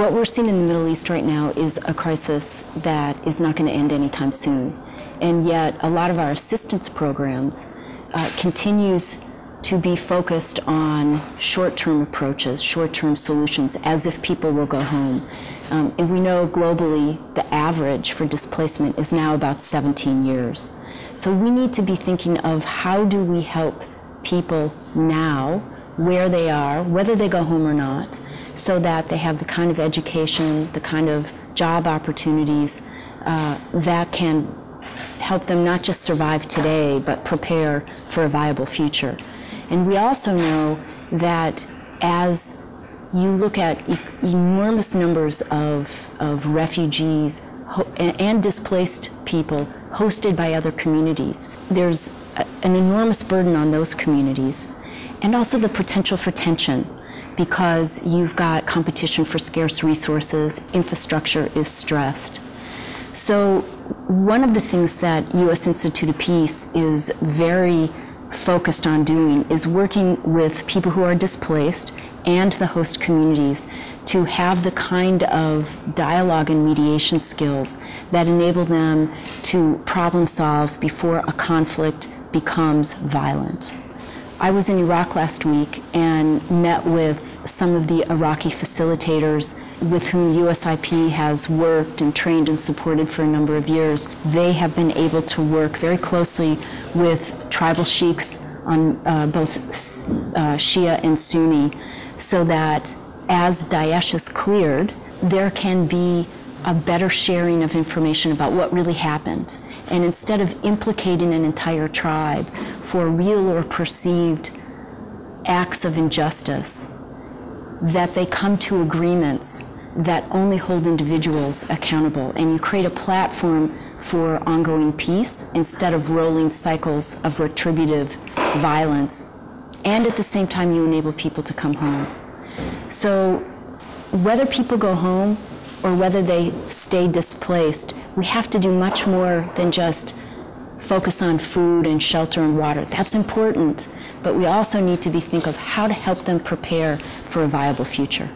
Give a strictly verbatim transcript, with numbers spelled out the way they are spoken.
what we're seeing in the Middle East right now is a crisis that is not going to end anytime soon. And yet a lot of our assistance programs uh, continues to be focused on short-term approaches, short-term solutions, as if people will go home. Um, and we know globally the average for displacement is now about seventeen years. So we need to be thinking of how do we help people now, where they are, whether they go home or not, so that they have the kind of education, the kind of job opportunities uh, that can help them not just survive today, but prepare for a viable future. And we also know that as you look at e- enormous numbers of, of refugees ho- and displaced people hosted by other communities, there's a, an enormous burden on those communities, and also the potential for tension, because you've got competition for scarce resources, infrastructure is stressed. So one of the things that U S Institute of Peace is very focused on doing is working with people who are displaced and the host communities to have the kind of dialogue and mediation skills that enable them to problem solve before a conflict becomes violent. I was in Iraq last week and met with some of the Iraqi facilitators with whom U S I P has worked and trained and supported for a number of years. They have been able to work very closely with tribal sheikhs on uh, both uh, Shia and Sunni, so that as Daesh is cleared, there can be a better sharing of information about what really happened. And instead of implicating an entire tribe for real or perceived acts of injustice, that they come to agreements that only hold individuals accountable. And you create a platform for ongoing peace instead of rolling cycles of retributive violence. And at the same time, you enable people to come home. So whether people go home or whether they stay displaced, we have to do much more than just focus on food and shelter and water. That's important, but we also need to be think of how to help them prepare for a viable future.